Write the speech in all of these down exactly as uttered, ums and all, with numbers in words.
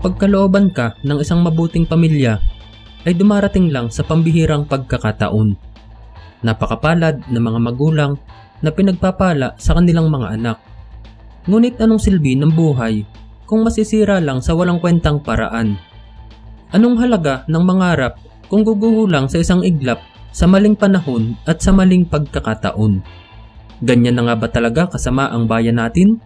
kapag kalooban ka ng isang mabuting pamilya, ay dumarating lang sa pambihirang pagkakataon. Napakapalad na mga magulang na pinagpapala sa kanilang mga anak. Ngunit anong silbi ng buhay kung masisira lang sa walang kwentang paraan? Anong halaga ng mangarap kung guguho lang sa isang iglap sa maling panahon at sa maling pagkakataon? Ganyan na nga ba talaga kasama ang bayan natin?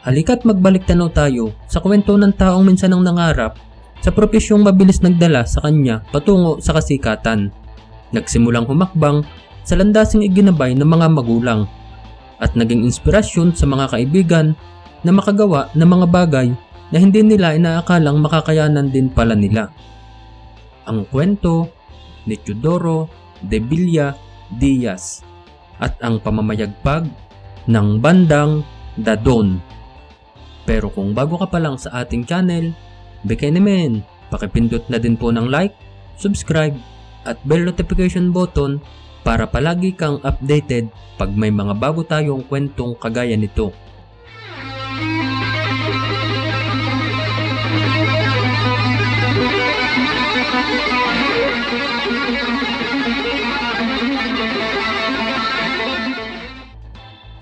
Halika't magbalik tanaw tayo sa kwento ng taong minsan ang nangarap sa propesyong mabilis nagdala sa kanya patungo sa kasikatan. Nagsimulang humakbang sa landasing iginabay ng mga magulang at naging inspirasyon sa mga kaibigan na makagawa ng mga bagay na hindi nila inaakalang makakayanan din pala nila. Ang kwento ni Teodoro de Villa Diaz at ang pamamayagpag ng bandang The Dawn. Pero kung bago ka pa lang sa ating channel, bigay naman, pakipindot na din po ng like, subscribe at bell notification button para palagi kang updated pag may mga bago tayong kwentong kagaya nito.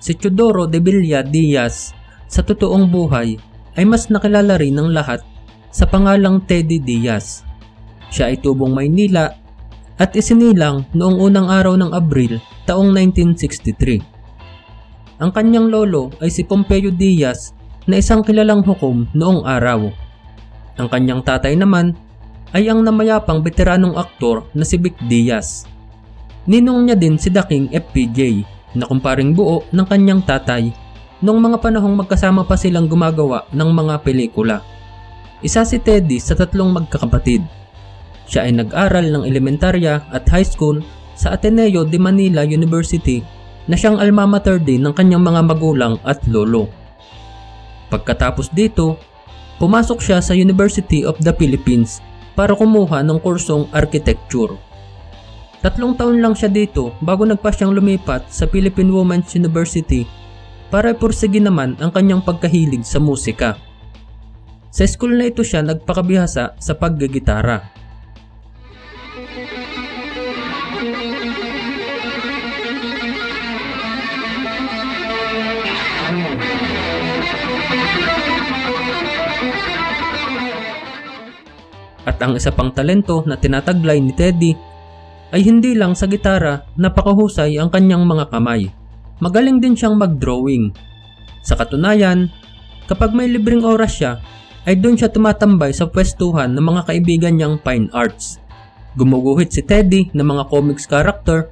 Si Teodoro de Villa Diaz sa totoong buhay ay mas nakilala rin ng lahat sa pangalang Teddy Diaz. Siya ay tubong Maynila at isinilang noong unang araw ng Abril taong nineteen sixty-three. Ang kanyang lolo ay si Pompeyo Diaz na isang kilalang hukom noong araw. Ang kanyang tatay naman ay ang namayapang beteranong aktor na si Vic Diaz. Ninong niya din si daking F P J na kumparing buo ng kanyang tatay noong mga panahong magkasama pa silang gumagawa ng mga pelikula. Isa si Teddy sa tatlong magkakapatid. Siya ay nag-aral ng elementarya at high school sa Ateneo de Manila University na siyang alma mater din ng kanyang mga magulang at lolo. Pagkatapos dito, pumasok siya sa University of the Philippines para kumuha ng kursong architecture. Tatlong taon lang siya dito bago nagpa siyang lumipat sa Philippine Women's University para ipursigi naman ang kanyang pagkahilig sa musika. Sa school na ito siya nagpakabihasa sa paggigitara. At ang isa pang talento na tinataglay ni Teddy ay hindi lang sa gitara, napakahusay ang kanyang mga kamay. Magaling din siyang mag-drawing. Sa katunayan, kapag may libreng oras siya, ay doon siya tumatambay sa pwestuhan ng mga kaibigan niyang fine arts. Gumuguhit si Teddy ng mga comics character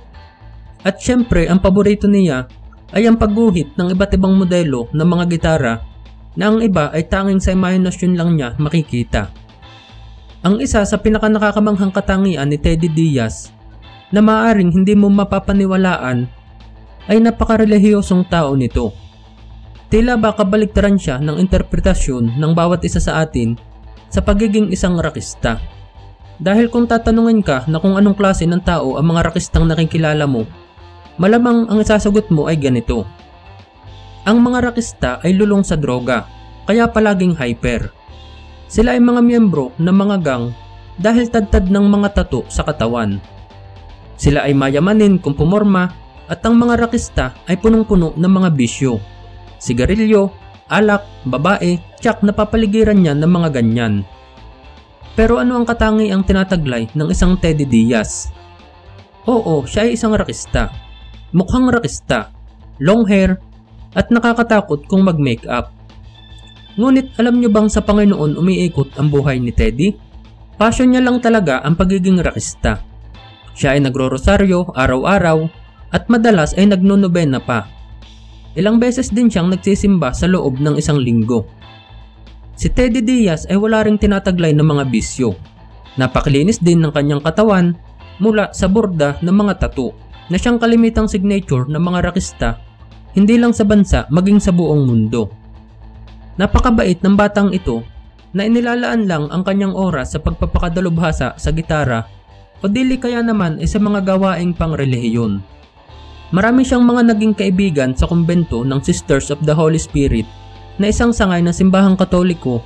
at syempre ang paborito niya ay ang pagguhit ng iba't ibang modelo ng mga gitara na ang iba ay tanging sa imahinasyon lang niya makikita. Ang isa sa pinakanakamanghang katangian ni Teddy Diaz na maaaring hindi mo mapapaniwalaan ay napakarelihiyosong tao nito. Tila ba kabaliktaran siya ng interpretasyon ng bawat isa sa atin sa pagiging isang rakista. Dahil kung tatanungin ka na kung anong klase ng tao ang mga rakistang nakikilala mo, malamang ang isasagot mo ay ganito. Ang mga rakista ay lulong sa droga, kaya palaging hyper. Sila ay mga miyembro ng mga gang dahil tadtad ng mga tato sa katawan. Sila ay mayamanin kung pumorma at ang mga rakista ay punong-puno ng mga bisyo. Sigarilyo, alak, babae, tsak na papaligiran niya ng mga ganyan. Pero ano ang katangiang tinataglay ng isang Teddy Diaz? Oo, siya ay isang rakista. Mukhang rakista, long hair, at nakakatakot kung mag-makeup. Ngunit alam niyo bang sa Panginoon umiikot ang buhay ni Teddy? Passion niya lang talaga ang pagiging rakista. Siya ay nagro-rosaryo araw-araw at madalas ay nagnonobena pa. Ilang beses din siyang nagsisimba sa loob ng isang linggo. Si Teddy Diaz ay wala ring tinataglay ng mga bisyo. Napakalinis din ng kanyang katawan mula sa borda ng mga tattoo na siyang kalimitang signature ng mga rakista hindi lang sa bansa maging sa buong mundo. Napakabait ng batang ito na inilalaan lang ang kanyang oras sa pagpapakadalubhasa sa gitara o dili kaya naman ay sa mga gawaing pangrelihiyon. Marami siyang mga naging kaibigan sa kumbento ng Sisters of the Holy Spirit na isang sangay ng simbahang katoliko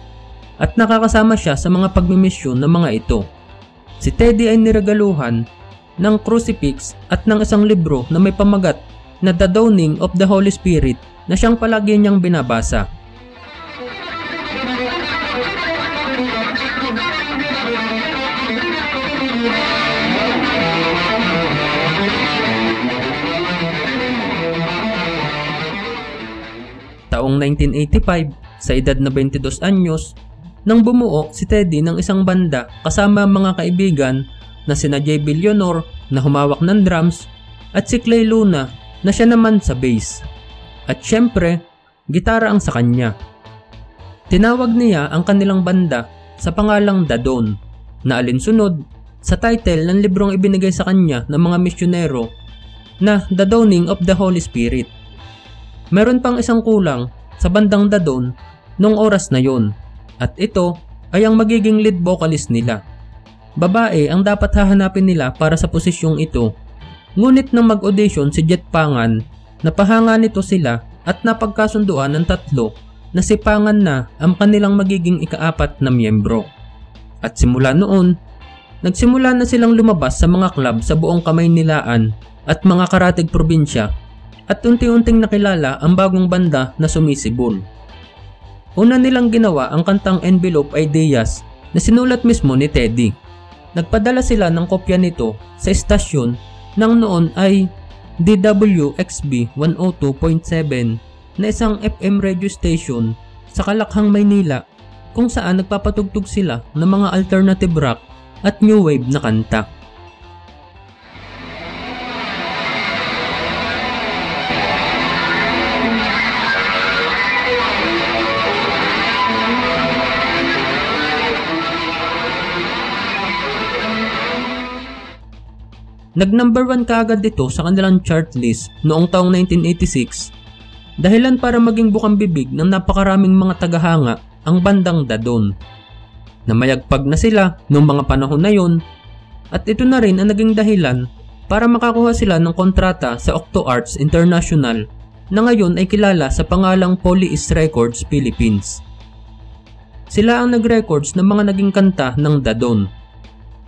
at nakakasama siya sa mga pagmimisyon ng mga ito. Si Teddy ay niragaluhan ng crucifix at ng isang libro na may pamagat na The Dawning of the Holy Spirit na siyang palagi niyang binabasa. Taong nineteen eighty-five, sa edad na twenty-dos anyos, nang bumuo si Teddy ng isang banda kasama mga kaibigan na sina J B Leonor na humawak ng drums at si Clay Luna na siya naman sa bass. At syempre, gitara ang sa kanya. Tinawag niya ang kanilang banda sa pangalang The Dawn na alinsunod sa title ng librong ibinigay sa kanya ng mga misyonero na The Dawning of the Holy Spirit. Meron pang isang kulang sa bandang The Dawn noong oras na yon at ito ay ang magiging lead vocalist nila. Babae ang dapat hahanapin nila para sa posisyong ito, ngunit nang mag-audition si Jet Pangan, napahanga nito sila at napagkasunduan ng tatlo na si Pangan na ang kanilang magiging ikaapat na miyembro. At simula noon, nagsimula na silang lumabas sa mga club sa buong Kamaynilaan at mga karatig probinsya at unti-unting nakilala ang bagong banda na sumisibol. Una nilang ginawa ang kantang Envelope Ideas na sinulat mismo ni Teddy. Nagpadala sila ng kopya nito sa istasyon ng noon ay D W X B one oh two point seven na isang F M radio station sa Kalakhang, Maynila, kung saan nagpapatugtog sila ng mga alternative rock at new wave na kanta. Nag-number one kaagad dito sa kanilang chart list noong taong nineteen eighty-six, dahilan para maging bukang bibig ng napakaraming mga tagahanga ang bandang The Dawn. Namayagpag na sila noong mga panahon na yon at ito na rin ang naging dahilan para makakuha sila ng kontrata sa Octo Arts International na ngayon ay kilala sa pangalang Polyist Records Philippines. Sila ang nag-records ng mga naging kanta ng The Dawn.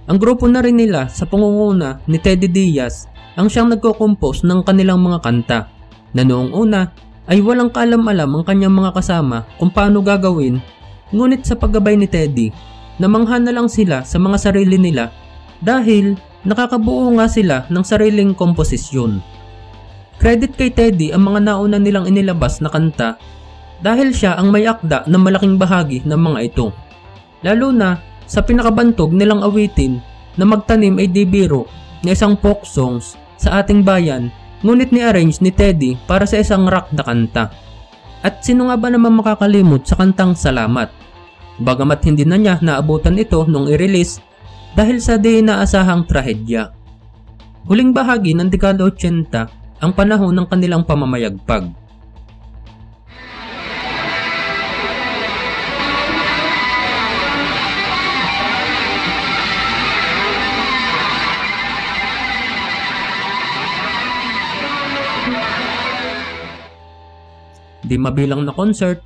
Ang grupo na rin nila sa pangunguna ni Teddy Diaz ang siyang nagko-compose ng kanilang mga kanta na noong una ay walang kaalam-alam ang kanyang mga kasama kung paano gagawin, ngunit sa paggabay ni Teddy namangha na lang sila sa mga sarili nila dahil nakakabuo nga sila ng sariling komposisyon. Credit kay Teddy ang mga nauna nilang inilabas na kanta dahil siya ang may akda ng malaking bahagi ng mga ito, lalo na sa pinakabantog nilang awitin na Magtanim ay di biro na isang folk songs sa ating bayan, ngunit ni-arrange ni Teddy para sa isang rock na kanta. At sino nga ba naman makakalimot sa kantang Salamat? Bagamat hindi na niya naabutan ito nung i-release dahil sa di inaasahang trahedya. Huling bahagi ng dekada eighty ang panahon ng kanilang pamamayagpag. Di mabilang na concert,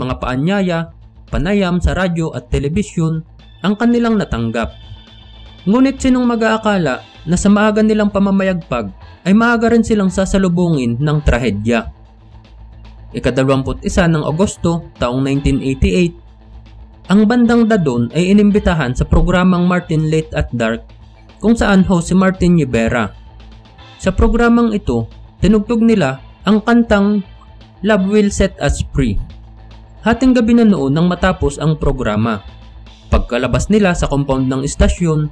mga paanyaya, panayam sa radyo at telebisyon ang kanilang natanggap. Ngunit sinong mag-aakala na sa maaga nilang pamamayagpag ay maaga rin silang sasalubungin ng trahedya. Ikadalwamput isa ng Agosto taong nineteen eighty-eight, ang bandang The Dawn ay inimbitahan sa programang Martin Late at Dark kung saan host si Martin Nievera. Sa programang ito, tinugtog nila ang kantang Love Will Set Us Free. Hating gabi na noon nang matapos ang programa. Pagkalabas nila sa compound ng istasyon,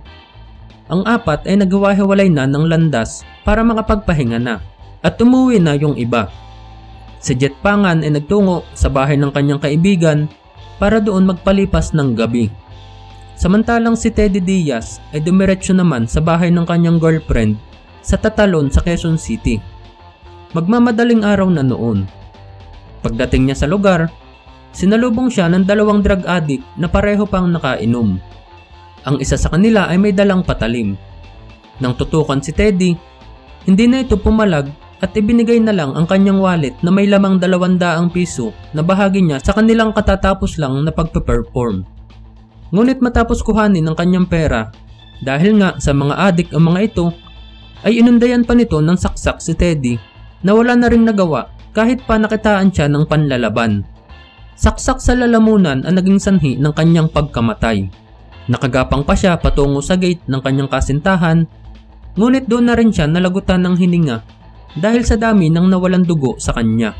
ang apat ay naghiwa-hiwalay na ng landas para makapagpahinga na at umuwi na yung iba. Si Jet Pangan ay nagtungo sa bahay ng kanyang kaibigan para doon magpalipas ng gabi. Samantalang si Teddy Diaz ay dumiretso naman sa bahay ng kanyang girlfriend sa Tatalon sa Quezon City. Magmamadaling araw na noon. Pagdating niya sa lugar, sinalubong siya ng dalawang drug addict na pareho pang nakainom. Ang isa sa kanila ay may dalang patalim. Nang tutukan si Teddy, hindi na ito pumalag at ibinigay na lang ang kanyang wallet na may lamang dalawandaang piso na bahagi niya sa kanilang katatapos lang na pagpe-perform. Ngunit matapos kuhanin ang kanyang pera, dahil nga sa mga adik ang mga ito, ay inundayan pa nito ng saksak si Teddy na wala na rin nagawa kahit pa nakitaan siya ng panlalaban. Saksak sa lalamunan ang naging sanhi ng kanyang pagkamatay. Nakagapang pa siya patungo sa gate ng kanyang kasintahan, ngunit doon na rin siya nalagutan ng hininga dahil sa dami ng nawalan dugo sa kanya.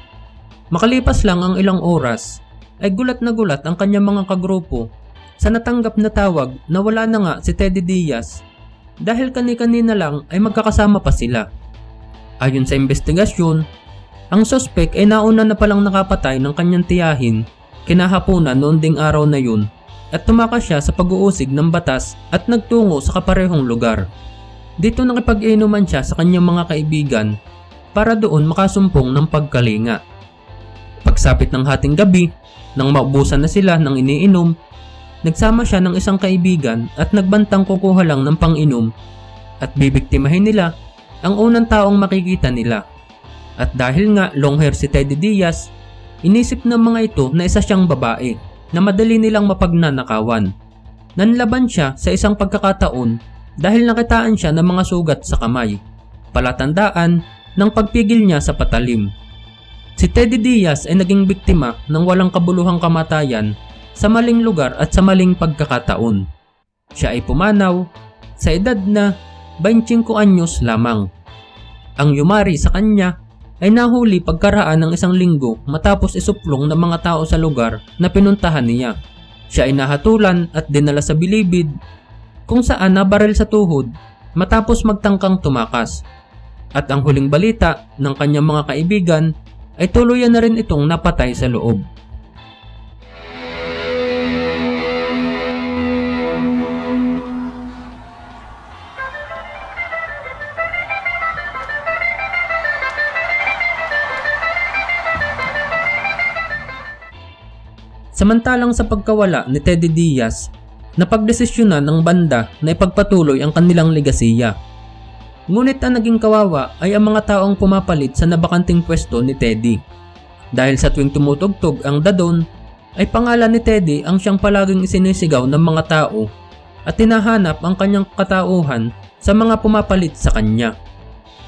Makalipas lang ang ilang oras, ay gulat na gulat ang kanyang mga kagrupo sa natanggap na tawag na wala na nga si Teddy Diaz dahil kani-kanina lang ay magkakasama pa sila. Ayon sa investigasyon, ang suspek ay nauna na palang nakapatay ng kanyang tiyahin kinahapunan noong ding araw na yun at tumakas siya sa pag-uusig ng batas at nagtungo sa kaparehong lugar. Dito nakipag-inuman siya sa kanyang mga kaibigan para doon makasumpong ng pagkalinga. Pagsapit ng hating gabi, nang maubusan na sila ng iniinom, nagsama siya ng isang kaibigan at nagbantang kukuha lang ng pang-inom at bibiktimahin nila ang unang taong makikita nila. At dahil nga long hair si Teddy Diaz, inisip ng mga ito na isa siyang babae na madali nilang mapagnanakawan. Nanlaban siya sa isang pagkakataon dahil nakitaan siya ng mga sugat sa kamay, palatandaan ng pagpigil niya sa patalim. Si Teddy Diaz ay naging biktima ng walang kabuluhang kamatayan sa maling lugar at sa maling pagkakataon. Siya ay pumanaw sa edad na dalawampu't singko anyos lamang. Ang yumari sa kanya ay nahuli pagkaraan ng isang linggo matapos isuplong ng mga tao sa lugar na pinuntahan niya. Siya ay nahatulan at dinala sa bilibid kung saan nabaril sa tuhod matapos magtangkang tumakas. At ang huling balita ng kanyang mga kaibigan ay tuluyan na rin itong napatay sa loob. Samantalang sa pagkawala ni Teddy Diaz, napagdesisyonan ng banda na ipagpatuloy ang kanilang legasiya. Ngunit ang naging kawawa ay ang mga taong pumapalit sa nabakanting pwesto ni Teddy. Dahil sa tuwing tumutugtog ang The Dawn, ay pangalan ni Teddy ang siyang palaging isinisigaw ng mga tao at tinahanap ang kanyang katauhan sa mga pumapalit sa kanya.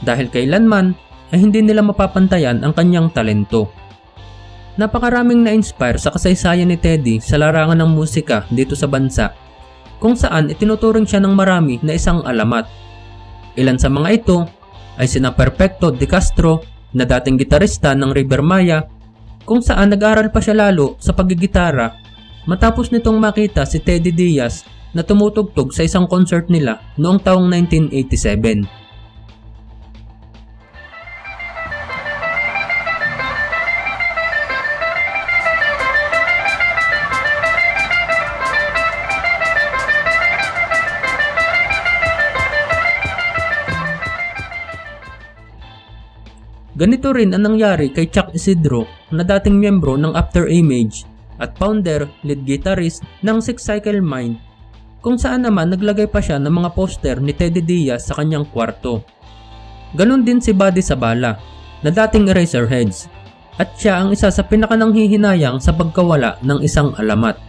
Dahil kailanman ay hindi nila mapapantayan ang kanyang talento. Napakaraming na-inspire sa kasaysayan ni Teddy sa larangan ng musika dito sa bansa, kung saan itinuturing siya ng marami na isang alamat. Ilan sa mga ito ay sina Perfecto de Castro na dating gitarista ng River Maya, kung saan nag-aral pa siya lalo sa paggigitara matapos nitong makita si Teddy Diaz na tumutugtog sa isang concert nila noong taong nineteen eighty-seven. Ganito rin ang nangyari kay Chuck Isidro na dating miyembro ng After Image at founder, lead guitarist ng Six Cycle Mind, kung saan naman naglagay pa siya ng mga poster ni Teddy Diaz sa kanyang kwarto. Ganon din si Buddy Sabala na dating Eraserheads at siya ang isa sa pinakananghihinayang sa pagkawala ng isang alamat.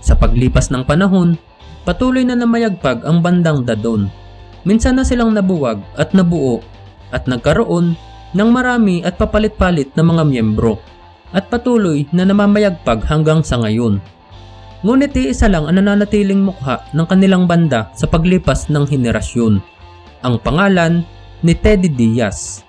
Sa paglipas ng panahon, patuloy na namayagpag ang bandang The Dawn. Minsan na silang nabuwag at nabuo at nagkaroon ng marami at papalit-palit na mga miyembro at patuloy na namamayagpag hanggang sa ngayon. Ngunit iisa lang ang nananatiling mukha ng kanilang banda sa paglipas ng henerasyon, ang pangalan ni Teddy Diaz.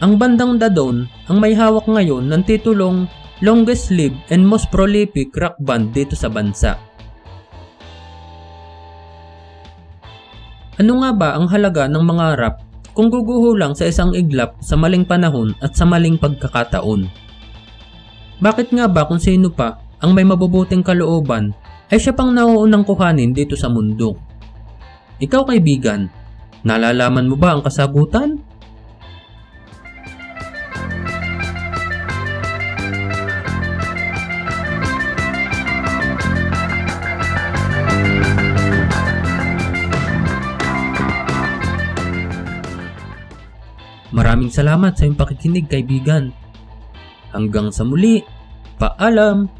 Ang bandang The Dawn ang may hawak ngayon ng titulong longest lived and most prolific rock band dito sa bansa. Ano nga ba ang halaga ng mga rap kung guguho lang sa isang iglap sa maling panahon at sa maling pagkakataon? Bakit nga ba kung sino pa ang may mabubuting kalooban ay siya pang nauunang kuhanin dito sa mundo? Ikaw kaibigan, nalalaman mo ba ang kasagutan? Maraming salamat sa iyong pakikinig, kaibigan. Hanggang sa muli, paalam!